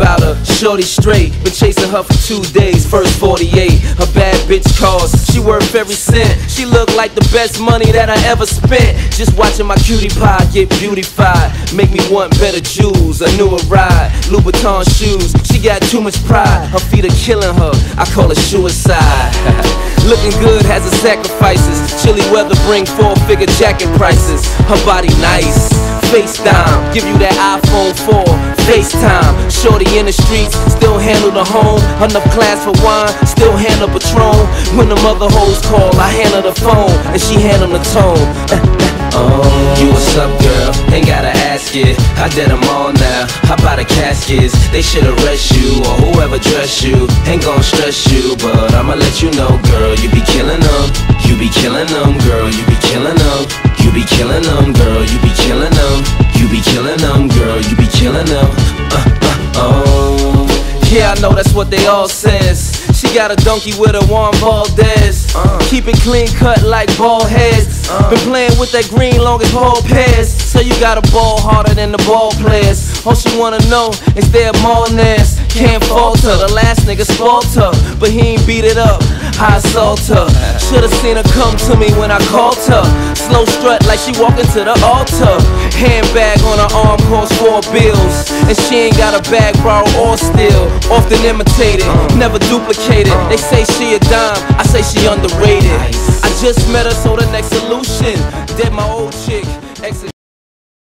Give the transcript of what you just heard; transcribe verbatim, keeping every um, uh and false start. about her, shorty straight, been chasing her for two days, first forty-eight, her bad bitch calls, she worth every cent, she look like the best money that I ever spent, just watching my cutie pie get beautified, make me want better jewels, a newer ride, Louboutin shoes, she got too much pride, her feet are killing her, I call it suicide. Looking good has its sacrifices, chilly weather bring four-figure jacket prices, her body nice, FaceTime, give you that iPhone four, FaceTime, shorty in the streets, still handle the home, enough class for wine, still handle Patron, when the mother hoes call, I handle the phone, and she handle the tone. Oh, you what's up girl, ain't gotta ask it, I did them all now, hop out of caskets, they should arrest you, or whoever dress you, ain't gon' stress you, but I'ma let you know girl, you be killing them, you be killing them girl, you be killing them, you be killing them girl, you be killing them, you be killing them girl, you be killing them, uh, uh, oh, yeah I know that's what they all says, she got a donkey with a Juan Valdez, uh, keep it clean cut like bald heads, uh, been playing with that green long as ball pass, so you got a ball harder than the ball players, all she wanna know is their Martinez, can't falter, the last nigga falter, but he ain't beat it up, I assault her, should've seen her come to me when I called her, slow strut like she walking to the altar, handbag on her arm costs four bills, and she ain't got a bag borrowed or steal, often imitated, never duplicated, they say she a dime, I say she underrated, I just met her so the next solution, dead my old chick, exit.